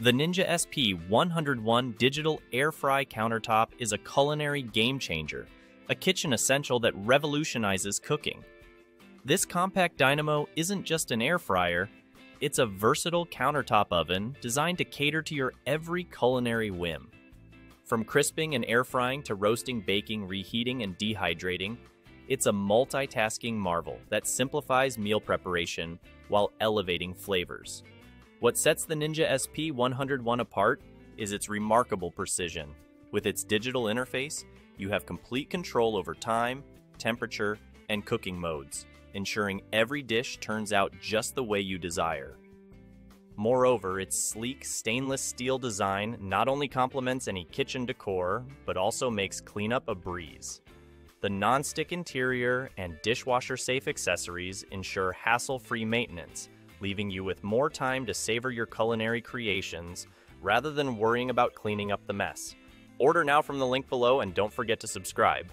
The Ninja SP101 Digital Air Fry Countertop is a culinary game changer, a kitchen essential that revolutionizes cooking. This compact dynamo isn't just an air fryer, it's a versatile countertop oven designed to cater to your every culinary whim. From crisping and air frying to roasting, baking, reheating, and dehydrating, it's a multitasking marvel that simplifies meal preparation while elevating flavors. What sets the Ninja SP101 apart is its remarkable precision. With its digital interface, you have complete control over time, temperature, and cooking modes, ensuring every dish turns out just the way you desire. Moreover, its sleek stainless steel design not only complements any kitchen decor, but also makes cleanup a breeze. The non-stick interior and dishwasher-safe accessories ensure hassle-free maintenance, leaving you with more time to savor your culinary creations rather than worrying about cleaning up the mess. Order now from the link below and don't forget to subscribe.